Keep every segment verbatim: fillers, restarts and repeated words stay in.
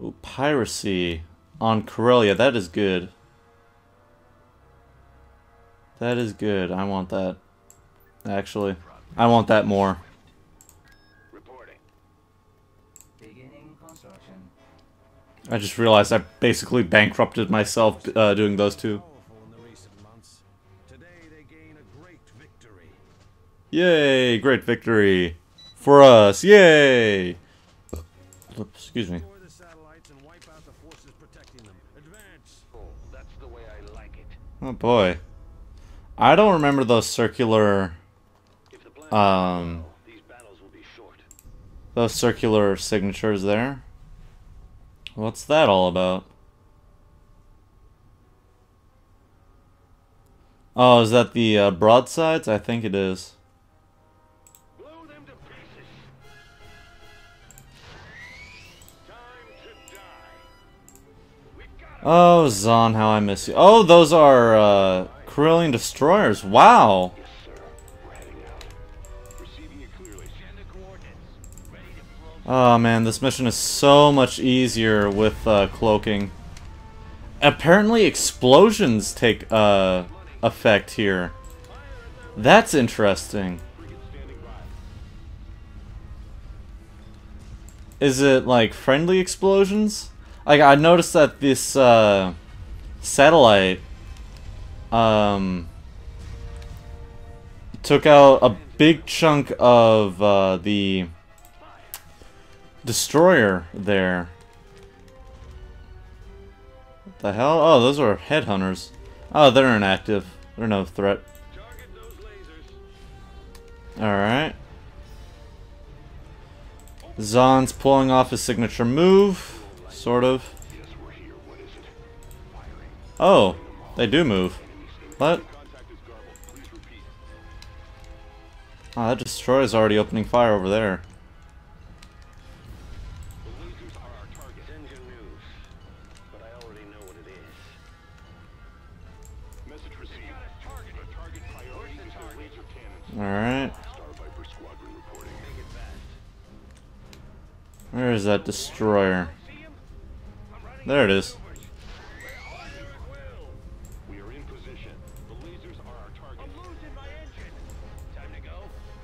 Ooh, piracy on Corellia. That is good. That is good. I want that. Actually, I want that more. I just realized I basically bankrupted myself uh, doing those two. Yay! Great victory for us! Yay! Oops, excuse me. Oh boy, I don't remember those circular, um, those circular signatures there. What's that all about? Oh, is that the uh, broadsides? I think it is. Blow them to pieces. Time to die. We got oh, Zann, how I miss you. Oh, those are uh, Corellian Destroyers. Wow. Yes, sir. We're heading out. Receiving you clearly. Send the coordinates. Ready to blow. Oh man, this mission is so much easier with uh, cloaking. Apparently, explosions take uh. effect here. That's interesting. Is it like friendly explosions? Like I noticed that this uh, satellite um, took out a big chunk of uh, the destroyer there. What the hell? Oh, those are headhunters. Oh, they're inactive. They're no threat. Alright. Zonn's pulling off his signature move. Sort of. Oh, they do move. What? Oh, that destroyer's already opening fire over there. Alright. Where is that destroyer? There it is.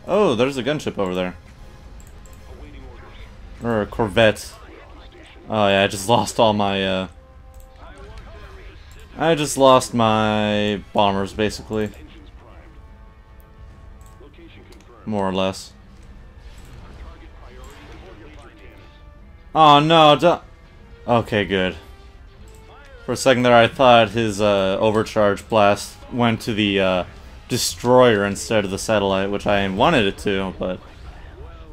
Oh, there's a gunship over there. Or a corvette. Oh yeah, I just lost all my, uh... I just lost my bombers, basically. More or less. Oh no, don't. Okay, good. For a second there I thought his uh, overcharge blast went to the uh, destroyer instead of the satellite, which I wanted it to, but...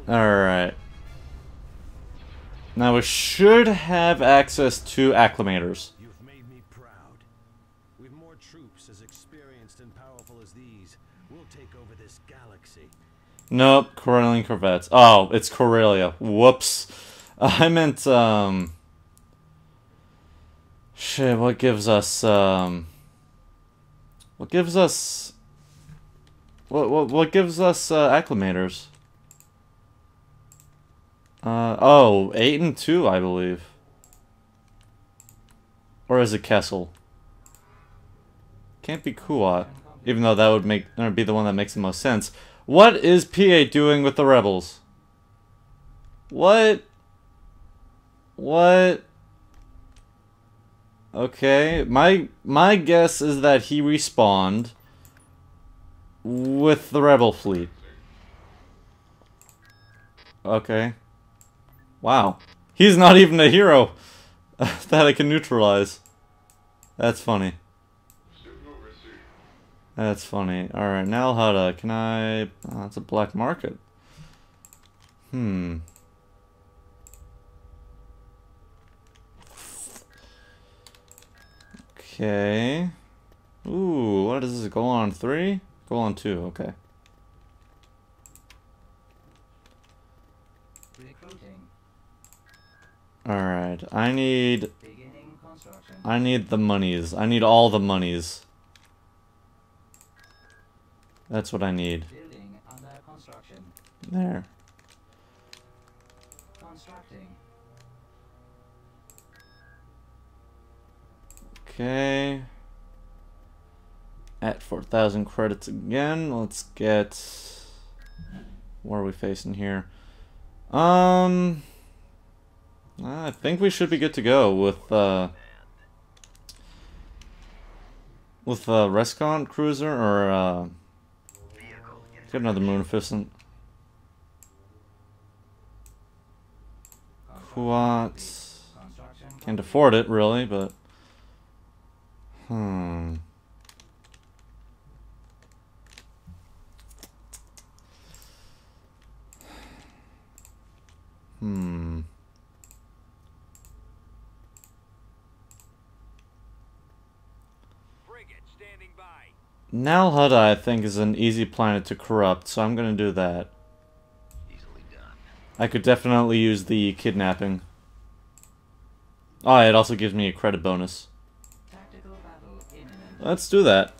Alright. Now we should have access to acclimators. You've made me proud. With more troops as experienced and powerful as these, we'll take over this galaxy. Nope, Corellian Corvettes. Oh, it's Corellia. Whoops. I meant, um... Shit, what gives us, um... What gives us... What, what, what gives us, uh, acclimators? Uh, oh, eight and two, I believe. Or is it Kessel? Can't be Kua, even though that would make, or be the one that makes the most sense. What is P A doing with the rebels? What? What? Okay, my my guess is that he respawned with the rebel fleet. Okay. Wow. He's not even a hero that I can neutralize. That's funny. That's funny. Alright, Nal Hutta, can I... Oh, that's a black market. Hmm. Okay. Ooh, what is this? Goal on three? Goal on two, okay. Alright, I need... I need the monies. I need all the monies. That's what I need. Building under construction. There. Constructing. Okay. At four thousand credits again. Let's get... What are we facing here? Um... I think we should be good to go with... Uh, with uh, Rescon Cruiser or... Uh, get another Moonificent. Quat. Can't afford it, really, but... Hmm... Hmm. Nal Hutta, I think, is an easy planet to corrupt, so I'm gonna do that. Easily done. I could definitely use the kidnapping. Oh, it also gives me a credit bonus. Let's do that.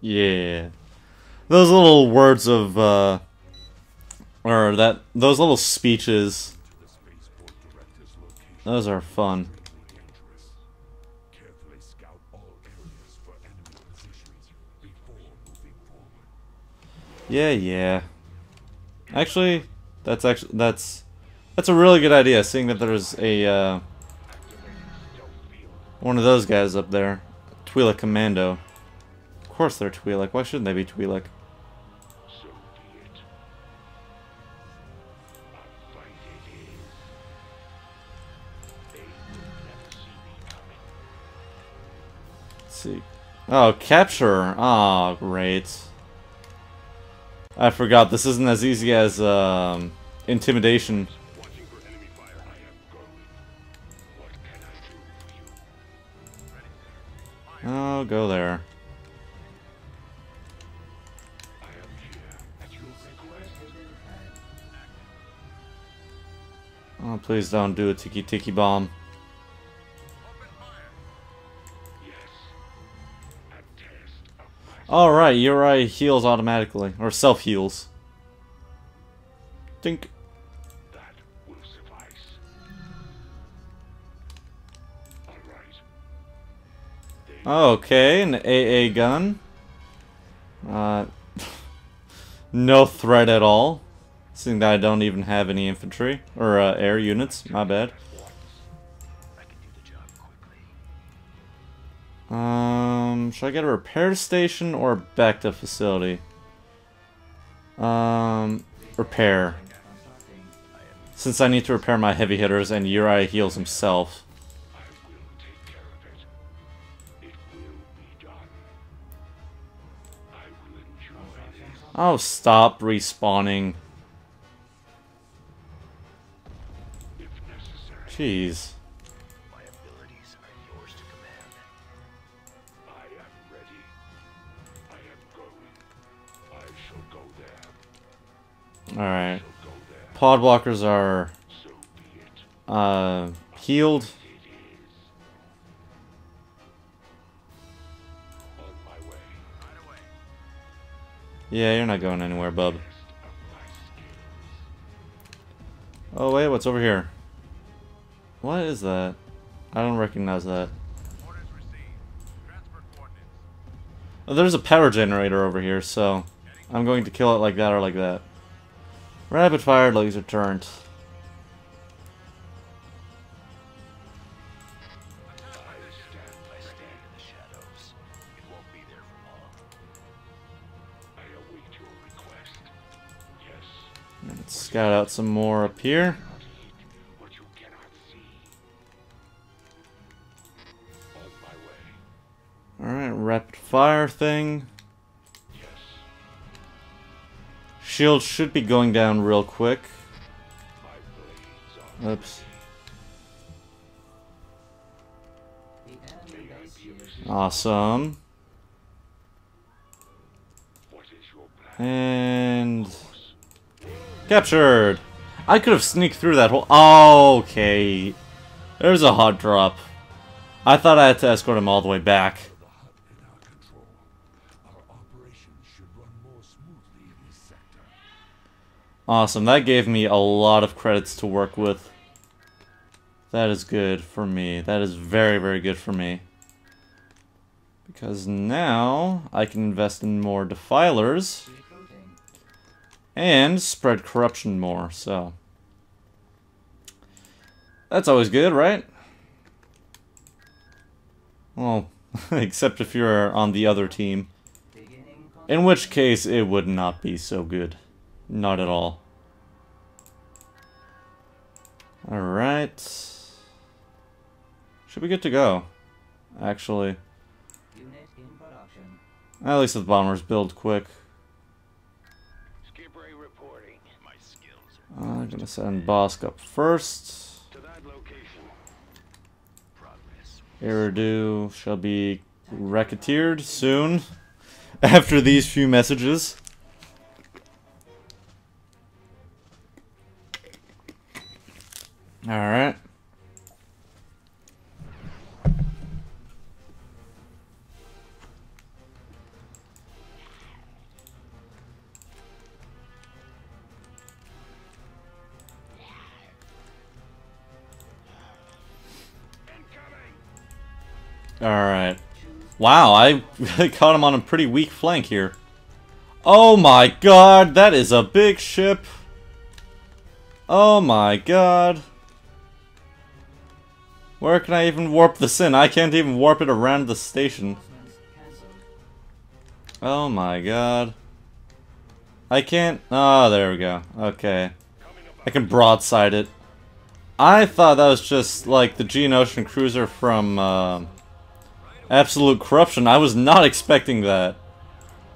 Yeah, those little words of, uh, or that, those little speeches, those are fun. Yeah, yeah. Actually, that's actually that's that's a really good idea. Seeing that there's a uh, one of those guys up there, Twi'lek Commando. Of course they're Twi'lek. Why shouldn't they be Twi'lek? So be it. A fight it is. They never see me coming. Let's see. Oh, capture. Ah, oh, great. I forgot. This isn't as easy as um, intimidation. Oh, go there. Oh, please don't do a tiki tiki bomb. Alright, Uriah heals automatically, or self heals. Think. That will suffice. Alright. Okay, an A A gun. Uh, no threat at all. Seeing that I don't even have any infantry or uh, air units, my bad. Um, should I get a repair station or back to facility? Um, repair. Since I need to repair my heavy hitters, and Uriah heals himself. Oh, stop respawning. Jeez. My abilities are yours to command. I am ready. I am going. I shall go there. Alright. Pod blockers are uh healed. Yeah, you're not going anywhere, bub. Oh wait, what's over here? What is that? I don't recognize that. Oh, there's a power generator over here, so I'm going to kill it like that or like that. Rapid fire laser turret. Let's scout out some more up here. Rapid fire thing. Yes. Shield should be going down real quick. Oops. Awesome. And captured. I could have sneaked through that hole. Oh, okay. There's a hot drop. I thought I had to escort him all the way back. Awesome, that gave me a lot of credits to work with. That is good for me. That is very, very good for me. Because now I can invest in more defilers and spread corruption more, so. That's always good, right? Well, except if you're on the other team. In which case, it would not be so good. Not at all. Alright. Should be good to go, actually. At least the bombers build quick. I'm gonna send Bosk up first. Eridu shall be racketeered soon after these few messages. Alright. Alright. Wow, I caught him on a pretty weak flank here. Oh my god, that is a big ship. Oh my god. Where can I even warp this in? I can't even warp it around the station. Oh my god. I can't... Ah, oh, there we go. Okay. I can broadside it. I thought that was just like the Geonosian Cruiser from... Uh, Absolute Corruption. I was not expecting that.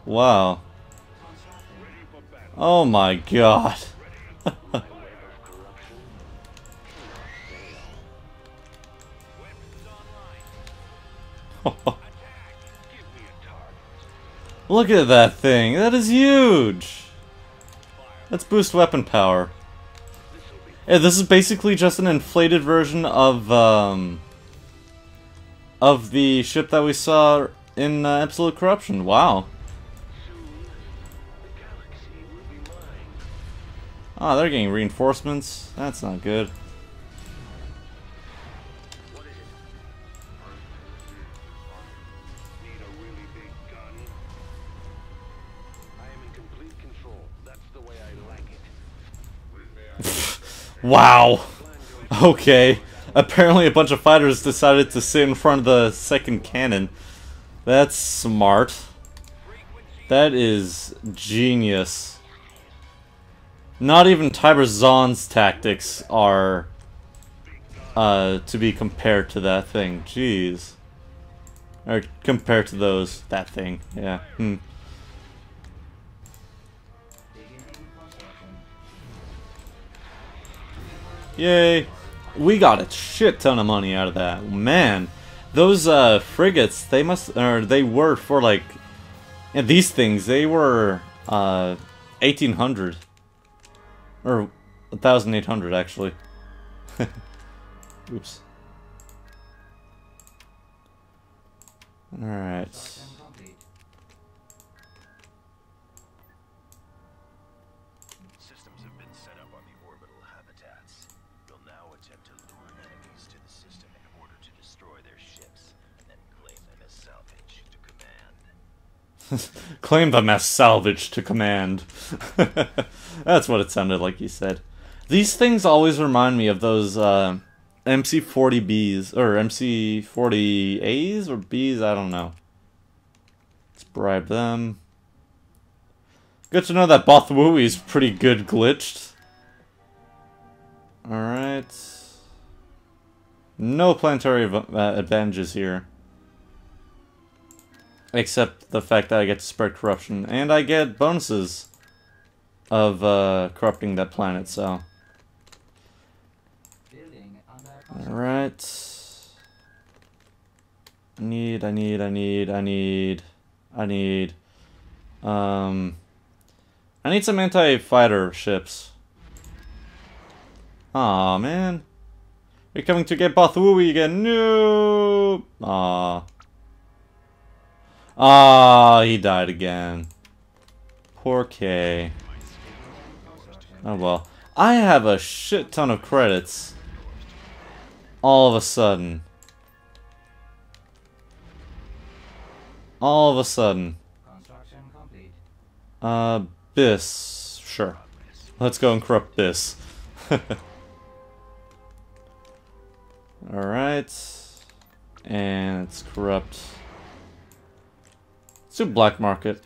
Wow. Oh my god. Look at that thing. That is huge. Let's boost weapon power. Yeah, this is basically just an inflated version of um of the ship that we saw in uh, Absolute Corruption. Wow. Ah, oh, they're getting reinforcements. That's not good. Wow. Okay. Apparently a bunch of fighters decided to sit in front of the second cannon. That's smart. That is genius. Not even Tiber Zahn's tactics are uh, to be compared to that thing. Jeez. Or compared to those, that thing. Yeah. Hmm. Yay. We got a shit ton of money out of that. Man, those uh, frigates, they must, or they were for like, and these things, they were uh, eighteen hundred. Or eighteen hundred actually. Oops. Alright. Claim them as salvage to command. That's what it sounded like he said. These things always remind me of those uh, M C forty Bs, or M C forty As, or Bs, I don't know. Let's bribe them. Good to know that Bothawui is pretty good glitched. Alright. No planetary uh, advantages here. Except the fact that I get to spread corruption, and I get bonuses of uh, corrupting that planet, so. Alright. I need, I need, I need, I need, I need. Um, I need some anti-fighter ships. Aw, man. You're coming to get Bothawui again. No! Aw. Ah, oh, he died again. Poor K. Oh well. I have a shit ton of credits. All of a sudden. All of a sudden. Uh, Biss. Sure. Let's go and corrupt Biss. Alright. And let's corrupt. Let's do black market.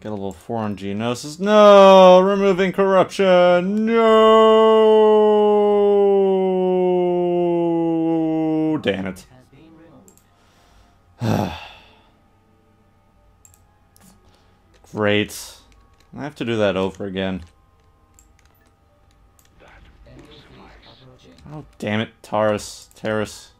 Get a little foreign genosis. No! Removing corruption! No! Damn it. Great. I have to do that over again. Oh, damn it. Taris. Terrace.